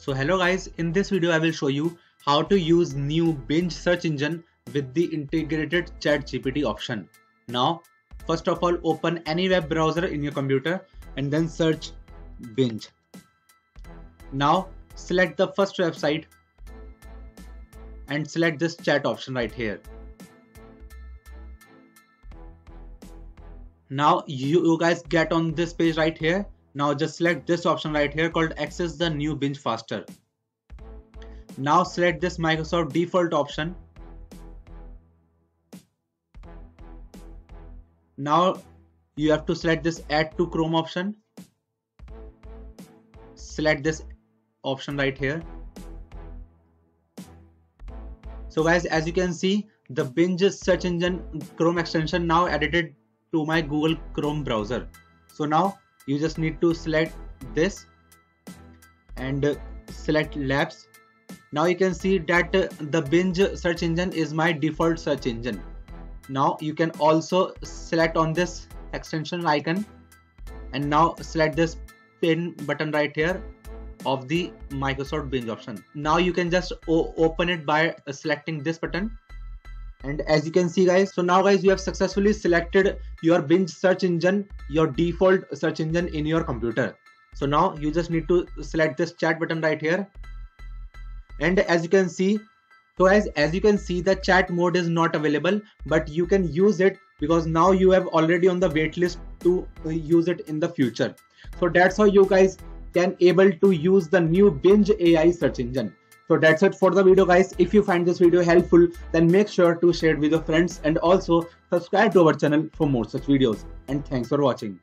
So hello guys, in this video I will show you how to use new Bing search engine with the integrated ChatGPT option. Now first of all, open any web browser in your computer and then search Bing. Now select the first website and select this chat option right here. Now you guys get on this page right here. Now just select this option right here called access the new Bing faster. Now select this Microsoft default option. Now you have to select this add to Chrome option. Select this option right here. So guys, as you can see, the Bing search engine Chrome extension now added to my Google Chrome browser. So now you just need to select this and select labs. Now you can see that the Bing search engine is my default search engine. Now you can also select on this extension icon and now select this pin button right here of the Microsoft Bing option. Now you can just open it by selecting this button. And as you can see guys, so now guys you have successfully selected your Bing search engine, your default search engine in your computer. So now you just need to select this chat button right here. And as you can see, so as you can see, the chat mode is not available, but you can use it because now you have already on the waitlist to use it in the future. So that's how you guys can able to use the new Bing AI search engine. So that's it for the video guys. If you find this video helpful, then make sure to share it with your friends and also subscribe to our channel for more such videos. And thanks for watching.